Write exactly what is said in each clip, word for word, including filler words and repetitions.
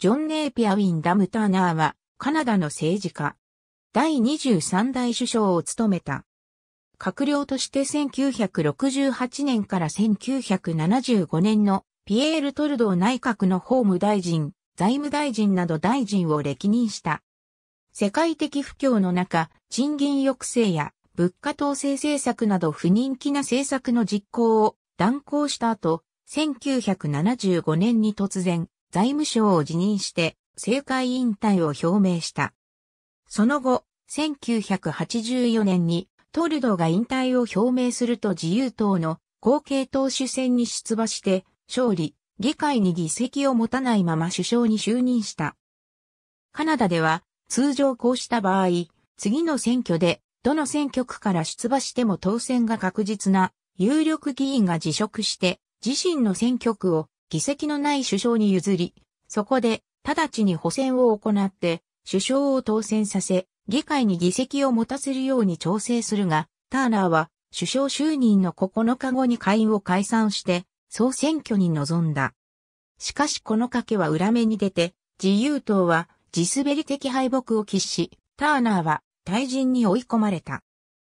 ジョン・ネイピア・ウィン・ダム・ターナーは、カナダの政治家。第にじゅうさん代首相を務めた。閣僚としてせんきゅうひゃくろくじゅうはちねんからせんきゅうひゃくななじゅうごねんのピエール・トルドー内閣の法務大臣、財務大臣など大臣を歴任した。世界的不況の中、賃金抑制や物価統制政策など不人気な政策の実行を断行した後、せんきゅうひゃくななじゅうごねんに突然、財務省を辞任して政界引退を表明した。その後、せんきゅうひゃくはちじゅうよねんにトルドーが引退を表明すると自由党の後継党首選に出馬して勝利、議会に議席を持たないまま首相に就任した。カナダでは通常こうした場合、次の選挙でどの選挙区から出馬しても当選が確実な有力議員が辞職して自身の選挙区を議席のない首相に譲り、そこで直ちに補選を行って首相を当選させ、議会に議席を持たせるように調整するが、ターナーは首相就任のここのかごに下院を解散して総選挙に臨んだ。しかしこの賭けは裏目に出て、自由党は地滑り的敗北を喫し、ターナーは退陣に追い込まれた。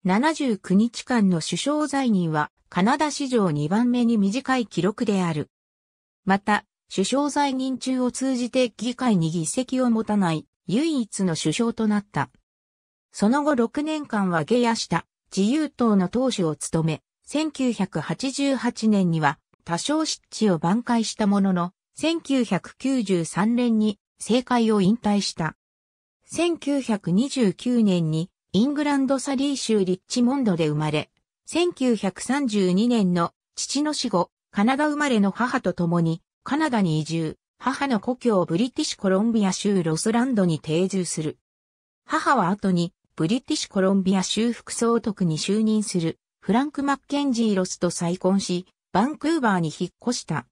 ななじゅうきゅうにちかんの首相在任はカナダ史上にばんめに短い記録である。また、首相在任中を通じて議会に議席を持たない唯一の首相となった。その後ろくねんかんは下野した自由党の党首を務め、せんきゅうひゃくはちじゅうはちねんには多少失地を挽回したものの、せんきゅうひゃくきゅうじゅうさんねんに政界を引退した。せんきゅうひゃくにじゅうきゅうねんにイングランドサリー州リッチモンドで生まれ、せんきゅうひゃくさんじゅうにねんの父の死後、カナダ生まれの母と共にカナダに移住、母の故郷ブリティッシュコロンビア州ロスランドに定住する。母は後にブリティッシュコロンビア州副総督に就任するフランク・マッケンジー・ロスと再婚し、バンクーバーに引っ越した。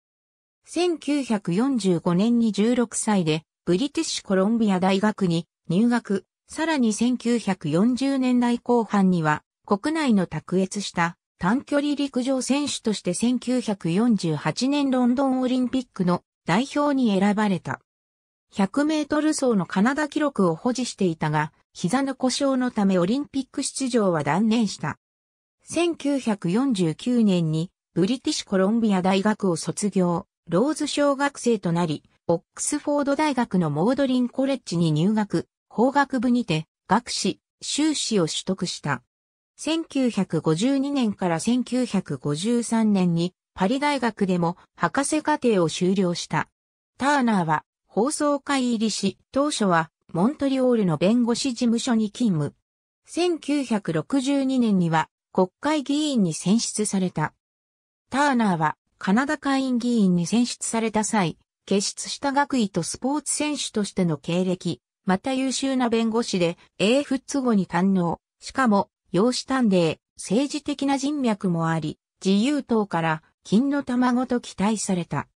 せんきゅうひゃくよんじゅうごねんにじゅうろくさいでブリティッシュコロンビア大学に入学、さらにせんきゅうひゃくよんじゅうねんだいこう半には国内の卓越した短距離陸上選手としてせんきゅうひゃくよんじゅうはちねんロンドンオリンピックの代表に選ばれた。ひゃくメートルそうのカナダ記録を保持していたが、膝の故障のためオリンピック出場は断念した。せんきゅうひゃくよんじゅうきゅうねんにブリティッシュコロンビア大学を卒業、ローズ小学生となり、オックスフォード大学のモードリンコレッジに入学、法学部にて学士、修士を取得した。せんきゅうひゃくごじゅうにねんからせんきゅうひゃくごじゅうさんねんにパリ大学でも博士課程を修了した。ターナーは法曹界入りし、当初はモントリオールの弁護士事務所に勤務。せんきゅうひゃくろくじゅうにねんには国会議員に選出された。ターナーはカナダ下院議員に選出された際、傑出した学位とスポーツ選手としての経歴、また優秀な弁護士で英仏語に堪能、しかも養子端麗、政治的な人脈もあり、自由党から金の卵と期待された。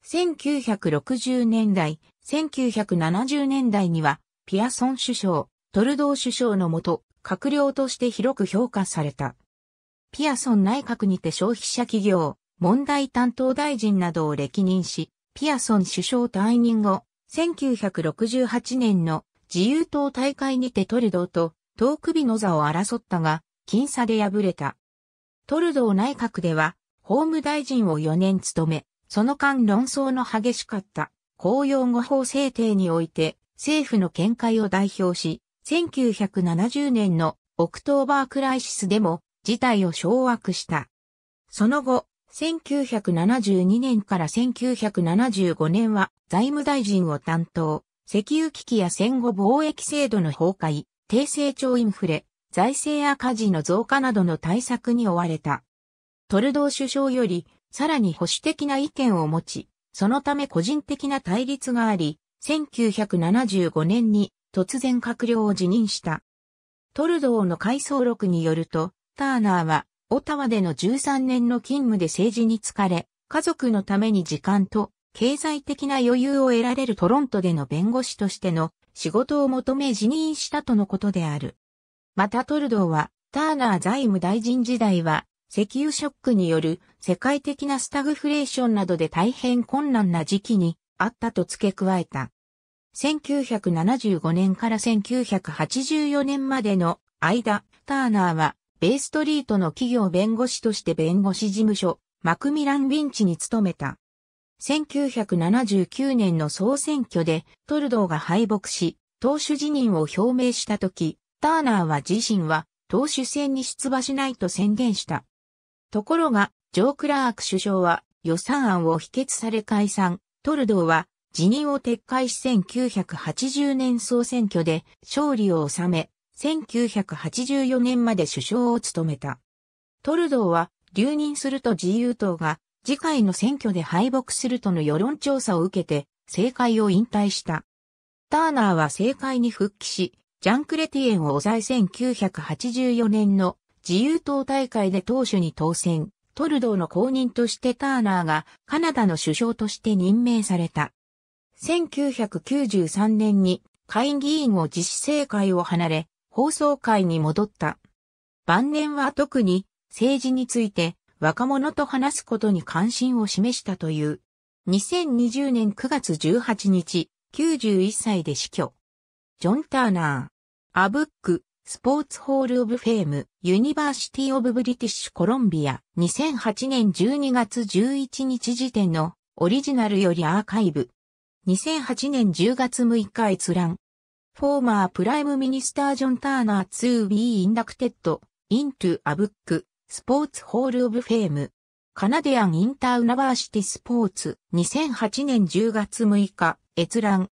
せんきゅうひゃくろくじゅうねんだい、せんきゅうひゃくななじゅうねんだいには、ピアソン首相、トルドー首相の下、閣僚として広く評価された。ピアソン内閣にて消費者企業、問題担当大臣などを歴任し、ピアソン首相退任後、せんきゅうひゃくろくじゅうはちねんの自由党大会にてトルドーと、党首の座を争ったが、僅差で敗れた。トルドー内閣では、法務大臣をよねん務め、その間論争の激しかった、公用語法制定において、政府の見解を代表し、せんきゅうひゃくななじゅうねんのオクトーバークライシスでも、事態を掌握した。その後、せんきゅうひゃくななじゅうにねんからせんきゅうひゃくななじゅうごねんは、財務大臣を担当、石油危機や戦後貿易制度の崩壊、低成長インフレ、財政赤字の増加などの対策に追われた。トルドー首相より、さらに保守的な意見を持ち、そのため個人的な対立があり、せんきゅうひゃくななじゅうごねんに突然閣僚を辞任した。トルドーの回想録によると、ターナーは、オタワでのじゅうさんねんの勤務で政治に疲れ、家族のために時間と経済的な余裕を得られるトロントでの弁護士としての仕事を求め辞任したとのことである。またトルドーは、ターナー財務大臣時代は、石油ショックによる世界的なスタグフレーションなどで大変困難な時期にあったと付け加えた。せんきゅうひゃくななじゅうごねんからせんきゅうひゃくはちじゅうよねんまでの間、ターナーは、ベイストリートの企業弁護士として弁護士事務所、マクミラン・ウィンチに勤めた。せんきゅうひゃくななじゅうきゅうねんの総選挙でトルドーが敗北し、党首辞任を表明したとき、ターナーは自身は党首選に出馬しないと宣言した。ところが、ジョー・クラーク首相は予算案を否決され解散、トルドーは辞任を撤回しせんきゅうひゃくはちじゅうねん総選挙で勝利を収め、せんきゅうひゃくはちじゅうよねんまで首相を務めた。トルドーは留任すると自由党が次回の選挙で敗北するとの世論調査を受けて政界を引退した。ターナーは政界に復帰し、ジャン・クレティエンを抑えせんきゅうひゃくはちじゅうよねんの自由党大会で党首に当選、トルドーの後任としてターナーがカナダの首相として任命された。せんきゅうひゃくきゅうじゅうさんねんに下院議員を辞し政界を離れ、放送界に戻った。晩年は特に政治について若者と話すことに関心を示したという。にせんにじゅうねんくがつじゅうはちにち、きゅうじゅういっさいで死去。ジョン・ターナー。A Book, Sports Hall of Fame, University of British Columbia にせんはちねんじゅうにがつじゅういちにち時点のオリジナルよりアーカイブ。にせんはちねんじゅうがつむいか閲覧。Former Prime Minister John Turner to be inducted into a book, Sports Hall of Fame, Canadian Inter-University Sports にせんはちねんじゅうがつむいか閲覧。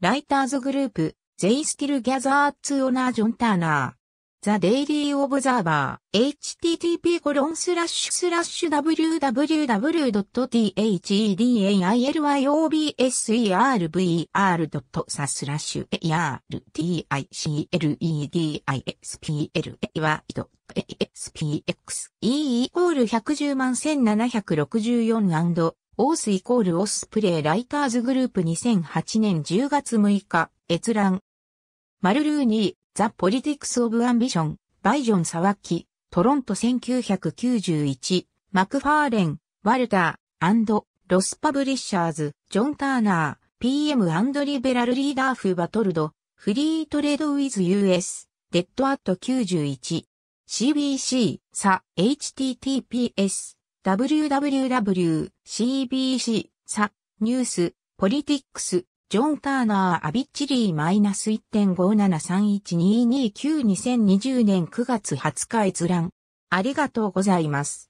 ライターズグループ They Still Gather to Honor John Turner The Daily Observer エイチティーティーピーコロンスラッシュスラッシュダブリュダブリュダブリュドットティーエイチイーディーエーアイエルワイオービーエスイーアールブイアールドットサスラッシュエアールティーアイシーエルイーディーアイエスピーエルエワイドットエスピーエックスイーイコール ひゃくじゅうまんせんななひゃくろくじゅうよんアンドオースイコールオスプレイライターズグループにせんはちねんじゅうがつむいか閲覧。マル・ルーニーザ・ポリティクス・オブ・アンビションバイジョン・サワキトロントせんきゅうひゃくきゅうじゅういちマクファーレンワルターロスパブリッシャーズジョン・ターナー ピーエム リベラルリーダーフバトルドフリートレードウィズ ユーエス デッドアットきゅうじゅういち シービーシー サ エイチティーティーピーエス ダブリュダブリュダブリュ シービーシー サニュースポリティックスジョン・ターナー・アビッチリー -いちてんごななさんいちににきゅう にせんにじゅうねんくがつはつか閲覧。ありがとうございます。